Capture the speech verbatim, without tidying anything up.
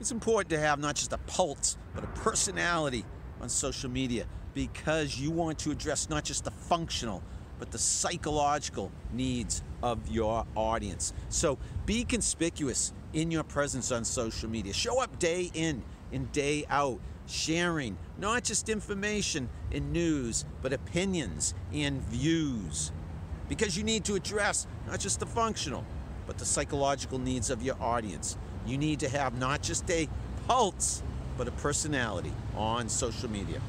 It's important to have not just a pulse, but a personality on social media, because you want to address not just the functional, but the psychological needs of your audience. So be conspicuous in your presence on social media. Show up day in and day out, sharing not just information and news, but opinions and views, because you need to address not just the functional, but the psychological needs of your audience. You need to have not just a pulse, but a personality on social media.